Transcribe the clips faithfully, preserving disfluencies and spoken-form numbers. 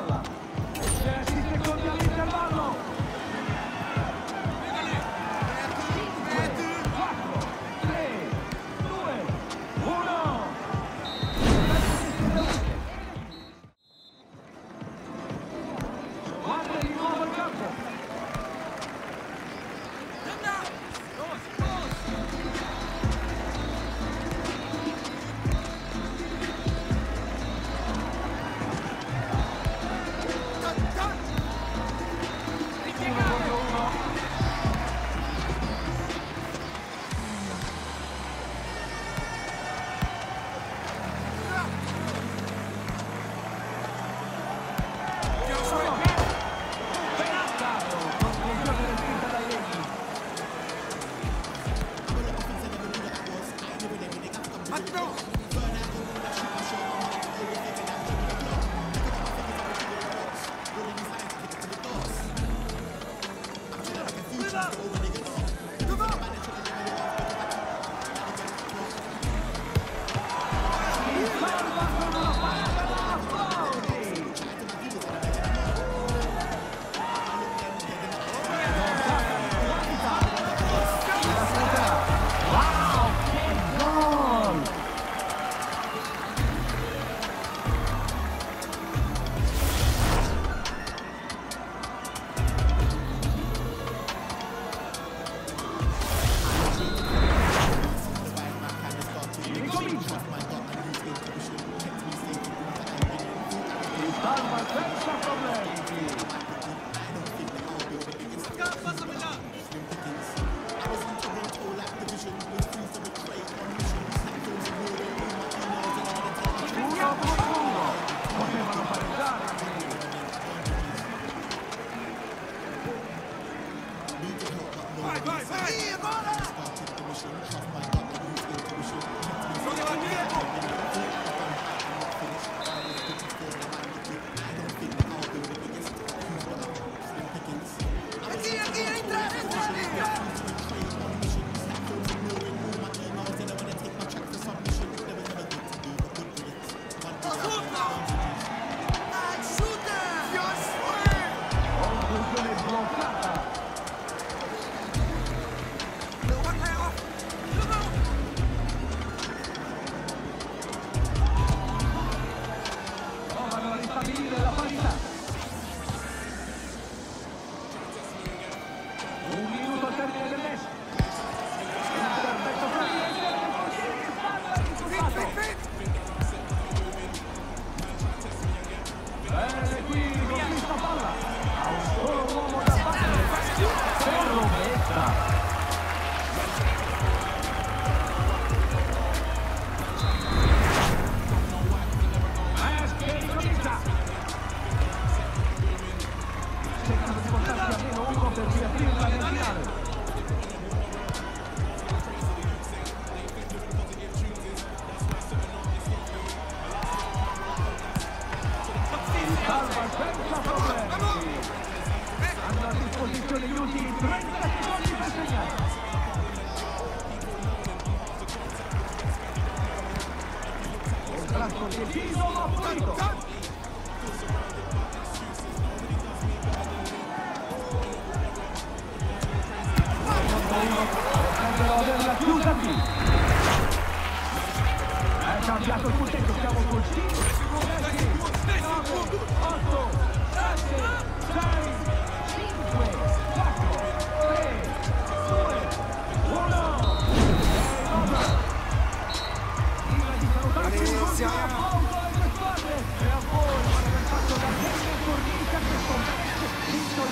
palla. dieci secondi all'intervallo. cinque, quattro, tre, due, uno. Guarda di nuovo il campo.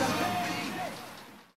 Grazie.